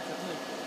technique.